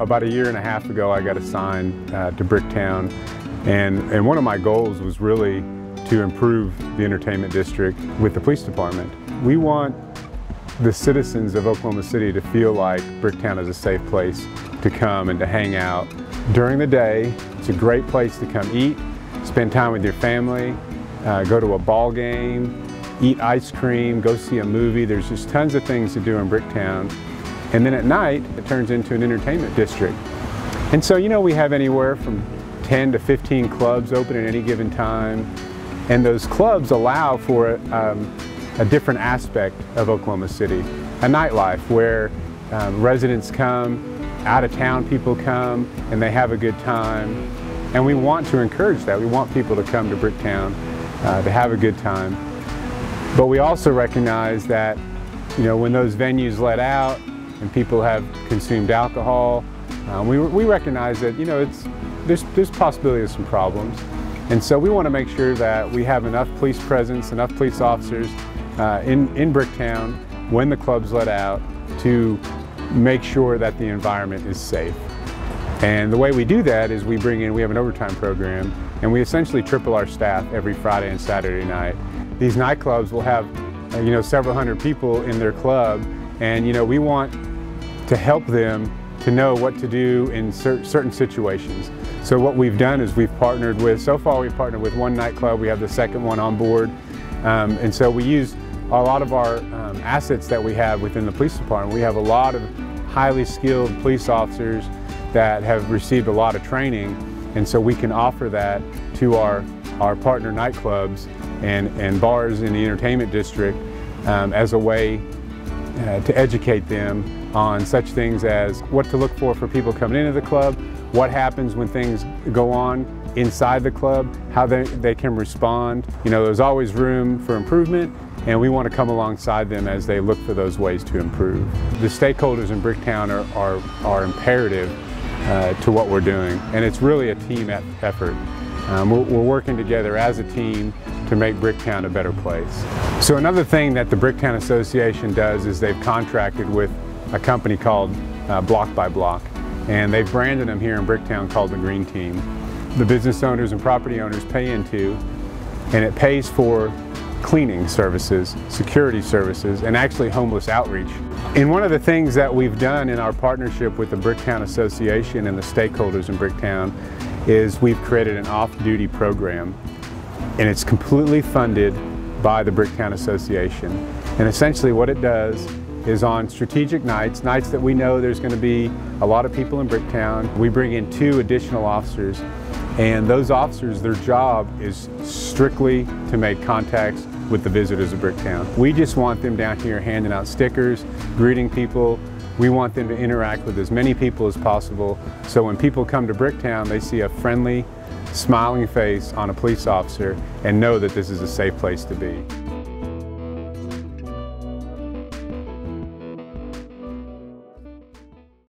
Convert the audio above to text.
About a year and a half ago, I got assigned to Bricktown, and one of my goals was really to improve the entertainment district with the police department. We want the citizens of Oklahoma City to feel like Bricktown is a safe place to come and to hang out. During the day, it's a great place to come eat, spend time with your family, go to a ball game, eat ice cream, go see a movie. There's just tons of things to do in Bricktown. And then at night, it turns into an entertainment district. And so, you know, we have anywhere from 10 to 15 clubs open at any given time. And those clubs allow for a different aspect of Oklahoma City, a nightlife where residents come, out of town people come, and they have a good time. And we want to encourage that. We want people to come to Bricktown to have a good time. But we also recognize that, you know, when those venues let out and people have consumed alcohol, we recognize that, you know, there's possibility of some problems. And so we want to make sure that we have enough police presence, enough police officers in Bricktown when the club's let out to make sure that the environment is safe. And the way we do that is we have an overtime program, and we essentially triple our staff every Friday and Saturday night. These nightclubs will have, you know, several hundred people in their club, and, you know, we want to help them to know what to do in certain situations. So what we've done is so far we've partnered with one nightclub. We have the second one on board. And so we use a lot of our assets that we have within the police department. We have a lot of highly skilled police officers that have received a lot of training. And so we can offer that to our partner nightclubs and bars in the entertainment district as a way to educate them on such things as what to look for people coming into the club, what happens when things go on inside the club, how they can respond. You know, there's always room for improvement, and we want to come alongside them as they look for those ways to improve. The stakeholders in Bricktown are imperative to what we're doing, and it's really a team effort. We're working together as a team to make Bricktown a better place. So another thing that the Bricktown Association does is they've contracted with a company called Block by Block, and they've branded them here in Bricktown called the Green Team. The business owners and property owners pay into, and it pays for cleaning services, security services, and actually homeless outreach. And one of the things that we've done in our partnership with the Bricktown Association and the stakeholders in Bricktown is we've created an off-duty program, and it's completely funded by the Bricktown Association. And essentially what it does is on strategic nights that we know there's going to be a lot of people in Bricktown, we bring in 2 additional officers, and those officers, their job is strictly to make contacts with the visitors of Bricktown. We just want them down here handing out stickers, greeting people. We want them to interact with as many people as possible, so when people come to Bricktown, they see a friendly, smiling face on a police officer and know that this is a safe place to be.